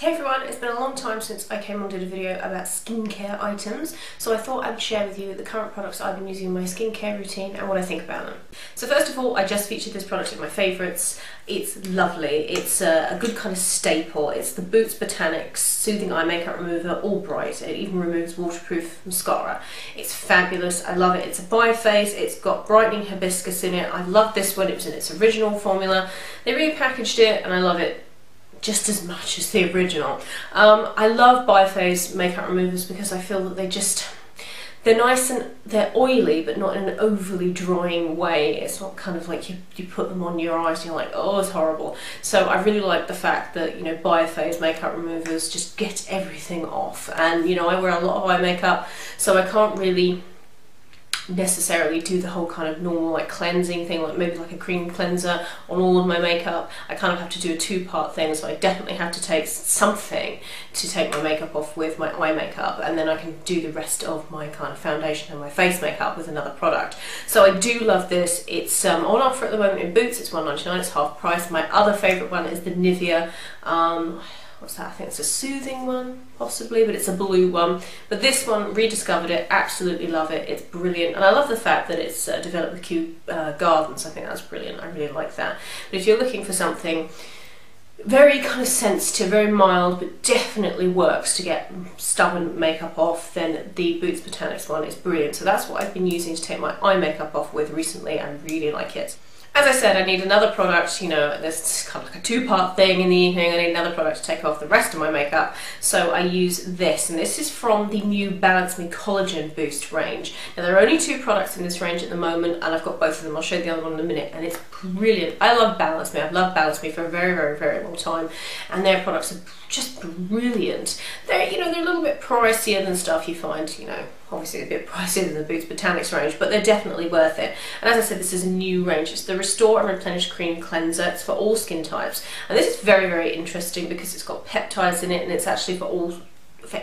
Hey everyone, it's been a long time since I came on and did a video about skincare items, so I thought I would share with you the current products I've been using in my skincare routine and what I think about them. So first of all, I just featured this product in my favourites. It's lovely, it's a good kind of staple. It's the Boots Botanics Soothing Eye Makeup Remover All Bright. It even removes waterproof mascara. It's fabulous, I love it. It's a bi-face, it's got brightening hibiscus in it. I loved this when it was in its original formula. They repackaged it and I love it just as much as the original. I love bi-phase makeup removers because I feel that they just, they're nice and they're oily, but not in an overly drying way. It's not kind of like you put them on your eyes and you're like, oh, it's horrible. So I really like the fact that, you know, bi-phase makeup removers just get everything off. And, you know, I wear a lot of eye makeup, so I can't really necessarily do the whole kind of normal like cleansing thing, like maybe like a cream cleanser on all of my makeup. I kind of have to do a two-part thing, so I definitely have to take something to take my makeup off with my eye makeup, and then I can do the rest of my kind of foundation and my face makeup with another product. So I do love this. It's on offer at the moment in Boots. It's £1.99, it's half price. My other favourite one is the Nivea, what's that? I think it's a soothing one, possibly, but it's a blue one. But this one, rediscovered it, absolutely love it. It's brilliant, and I love the fact that it's developed with Kew Gardens. I think that's brilliant. I really like that. But if you're looking for something very kind of sensitive, very mild, but definitely works to get stubborn makeup off, then the Boots Botanics one is brilliant. So that's what I've been using to take my eye makeup off with recently. I really like it. As I said, I need another product, you know, there's kind of like a two-part thing in the evening. I need another product to take off the rest of my makeup, so I use this, and this is from the new Balance Me Collagen Boost range. Now, there are only two products in this range at the moment, and I've got both of them. I'll show you the other one in a minute, and it's brilliant. I love Balance Me. I've loved Balance Me for a very, very, very long time, and their products are just brilliant. They're, you know, they're a little bit pricier than stuff you find, you know, obviously a bit pricier than the Boots Botanics range, but they're definitely worth it. And as I said, this is a new range. It's the Restore and Replenish Cream Cleanser. It's for all skin types. And this is very, very interesting because it's got peptides in it, and it's actually for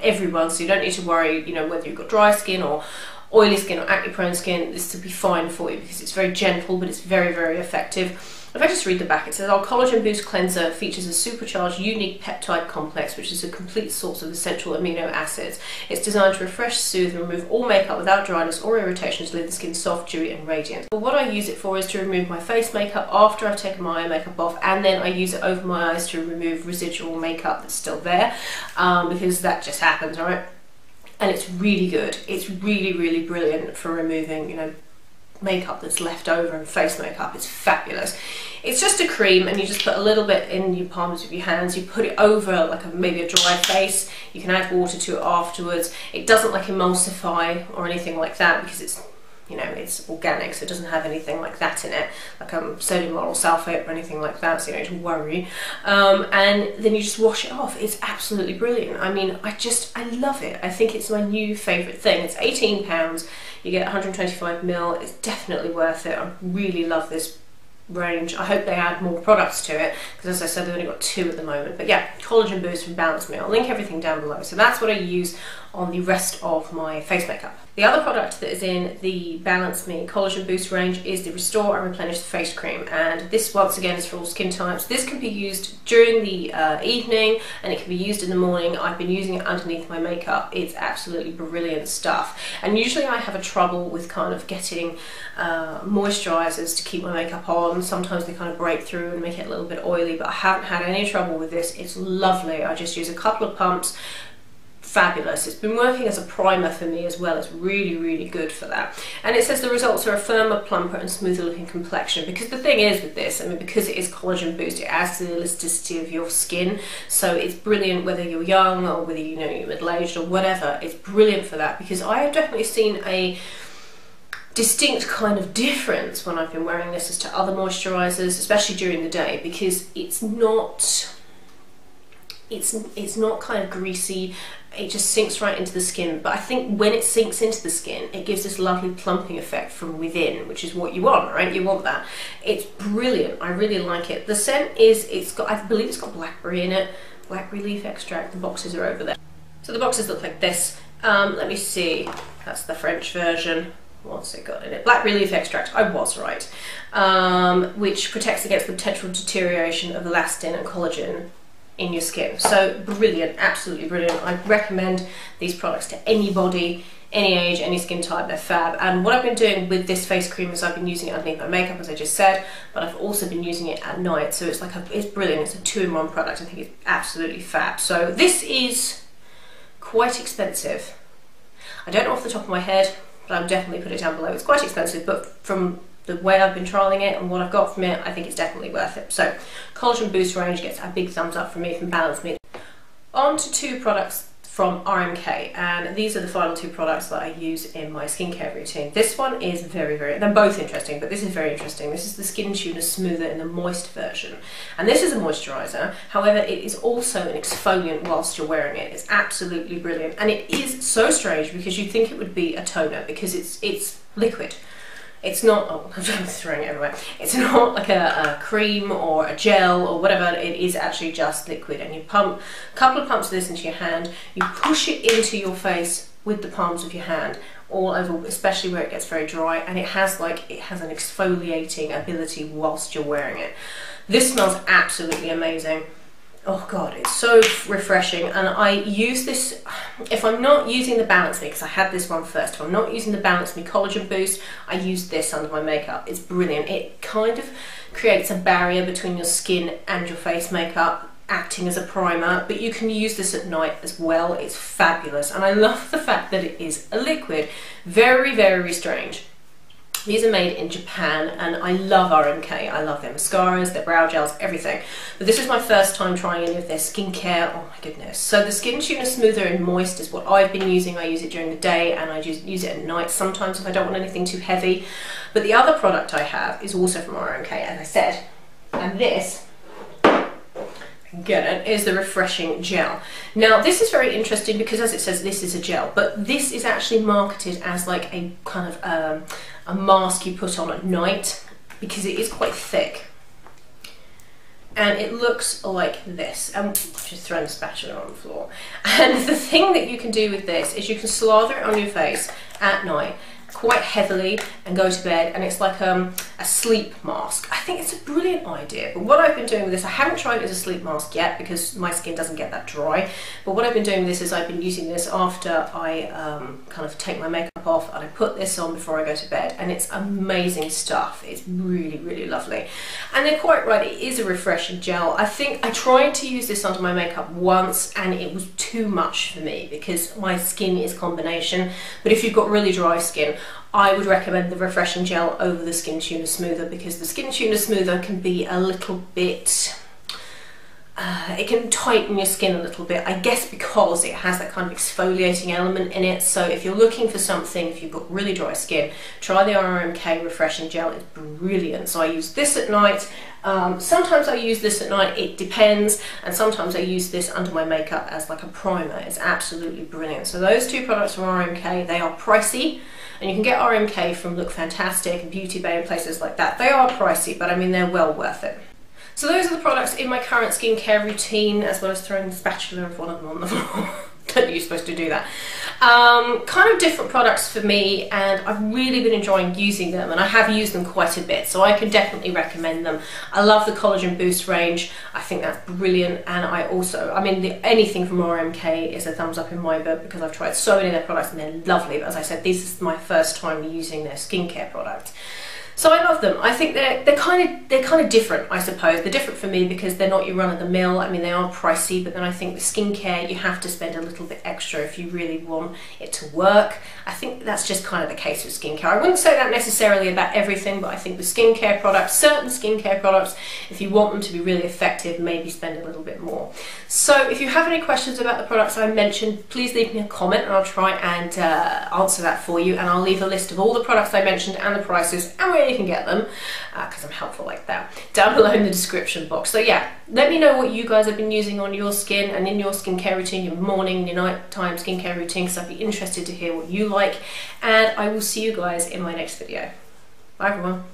everyone, so you don't need to worry, you know, whether you've got dry skin or oily skin or acne-prone skin. This will be fine for you because it's very gentle, but it's very, very effective. If I just read the back, it says our Collagen Boost Cleanser features a supercharged unique peptide complex which is a complete source of essential amino acids. It's designed to refresh, soothe and remove all makeup without dryness or irritation to leave the skin soft, dewy and radiant. But what I use it for is to remove my face makeup after I've taken my eye makeup off, and then I use it over my eyes to remove residual makeup that's still there, because that just happens, right? And it's really good. It's really, really brilliant for removing, you know, makeup that's left over and face makeup. It's fabulous. It's just a cream, and you just put a little bit in your palms of your hands. You put it over like maybe a dry face. You can add water to it afterwards. It doesn't like emulsify or anything like that because it's, you know, it's organic, so it doesn't have anything like that in it, like sodium lauryl sulfate or anything like that, so you don't have to worry. And then you just wash it off. It's absolutely brilliant. I mean, I love it. I think it's my new favourite thing. It's £18. You get 125ml. It's definitely worth it. I really love this range. I hope they add more products to it because, as I said, they've only got two at the moment. But yeah, Collagen Boost from Balance Me. I'll link everything down below. So that's what I use on the rest of my face makeup. The other product that is in the Balance Me Collagen Boost range is the Restore and Replenish Face Cream, and this once again is for all skin types. This can be used during the evening and it can be used in the morning. I've been using it underneath my makeup. It's absolutely brilliant stuff, and usually I have a trouble with kind of getting moisturizers to keep my makeup on. Sometimes they kind of break through and make it a little bit oily, but I haven't had any trouble with this. It's lovely. I just use a couple of pumps. Fabulous. It's been working as a primer for me as well. It's really, really good for that. And it says the results are a firmer, plumper and smoother looking complexion, because the thing is with this, I mean, because it is collagen boost, it adds to the elasticity of your skin, so it's brilliant whether you're young or whether, you know, you're middle-aged or whatever. It's brilliant for that because I have definitely seen a distinct kind of difference when I've been wearing this as to other moisturizers, especially during the day, because it's not kind of greasy. It just sinks right into the skin, but I think when it sinks into the skin, it gives this lovely plumping effect from within, which is what you want, right? You want that. It's brilliant. I really like it. The scent is, I believe it's got blackberry in it, blackberry leaf extract. The boxes are over there. So the boxes look like this. Let me see. That's the French version. What's it got in it? Blackberry leaf extract, I was right, which protects against the potential deterioration of elastin and collagen in your skin. So brilliant, absolutely brilliant. I recommend these products to anybody, any age, any skin type. They're fab. And what I've been doing with this face cream is I've been using it underneath my makeup, as I just said, but I've also been using it at night. So it's like it's brilliant. It's a two-in-one product. I think it's absolutely fab. So this is quite expensive. I don't know off the top of my head, but I'll definitely put it down below. It's quite expensive, but from the way I've been trialing it and what I've got from it, I think it's definitely worth it. So Collagen Boost range gets a big thumbs up from me from Balance Me. On to two products from RMK, and these are the final two products that I use in my skincare routine. This one is very, very, they're both interesting, but this is very interesting. This is the Skin Tuner Smoother in the moist version, and this is a moisturizer, however it is also an exfoliant whilst you're wearing it. It's absolutely brilliant, and it is so strange because you'd think it would be a toner because it's liquid. It's not, oh, I'm just throwing it everywhere. It's not like a cream or a gel or whatever. It is actually just liquid, and you pump a couple of pumps of this into your hand. You push it into your face with the palms of your hand, all over, especially where it gets very dry, and it has an exfoliating ability whilst you're wearing it. This smells absolutely amazing. Oh God, it's so refreshing. And I use this, if I'm not using the Balance Me, because I had this one first, if I'm not using the Balance Me Collagen Boost, I use this under my makeup. It's brilliant. It kind of creates a barrier between your skin and your face makeup, acting as a primer, but you can use this at night as well. It's fabulous. And I love the fact that it is a liquid. Very, very strange. These are made in Japan, and I love RMK. I love their mascaras, their brow gels, everything. But this is my first time trying any of their skincare. Oh my goodness. So the Skin Tuner Smoother and Moist is what I've been using. I use it during the day, and I use it at night sometimes if I don't want anything too heavy. But the other product I have is also from RMK, as I said. And this, get it, is the Refreshing Gel. Now this is very interesting because, as it says, this is a gel, but this is actually marketed as like a kind of a mask you put on at night, because it is quite thick, and it looks like this. And just throwing the spatula on the floor. And the thing that you can do with this is you can slather it on your face at night quite heavily and go to bed, and it's like a sleep mask. I think it's a brilliant idea, but what I've been doing with this, I haven't tried it as a sleep mask yet because my skin doesn't get that dry, but what I've been doing with this is I've been using this after I kind of take my makeup off, and I put this on before I go to bed, and it's amazing stuff. It's really, really lovely. And they're quite right, it is a refreshing gel. I think I tried to use this under my makeup once, and it was too much for me because my skin is combination, but if you've got really dry skin, I would recommend the Refreshing Gel over the Skin Tuner Smoother, because the Skin Tuner Smoother can be a little bit, it can tighten your skin a little bit, I guess, because it has that kind of exfoliating element in it. So if you're looking for something, if you've got really dry skin, try the RMK Refreshing Gel. It's brilliant. So I use this at night. Sometimes I use this at night, it depends, and sometimes I use this under my makeup as like a primer. It's absolutely brilliant. So those two products from RMK, they are pricey. And you can get RMK from Look Fantastic and Beauty Bay and places like that. They are pricey, but I mean, they're well worth it. So those are the products in my current skincare routine, as well as throwing the spatula of one of them on the floor. Don't know you're supposed to do that. Kind of different products for me, and I've really been enjoying using them, and I have used them quite a bit, so I can definitely recommend them. I love the Collagen Boost range. I think that's brilliant, and I also, I mean, anything from RMK is a thumbs up in my book, because I've tried so many of their products and they're lovely, but as I said, this is my first time using their skincare products. So I love them. I think they're kind of different, I suppose. They're different for me because they're not your run-of-the-mill. I mean, they are pricey, but then I think with skincare, you have to spend a little bit extra if you really want it to work. I think that's just kind of the case with skincare. I wouldn't say that necessarily about everything, but I think with skincare products, certain skincare products, if you want them to be really effective, maybe spend a little bit more. So if you have any questions about the products I mentioned, please leave me a comment and I'll try and answer that for you. And I'll leave a list of all the products I mentioned and the prices and where you can get them, because I'm helpful like that, down below in the description box. So yeah, let me know what you guys have been using on your skin and in your skincare routine, your morning, your nighttime skincare routine, because I'd be interested to hear what you like, and I will see you guys in my next video. Bye everyone.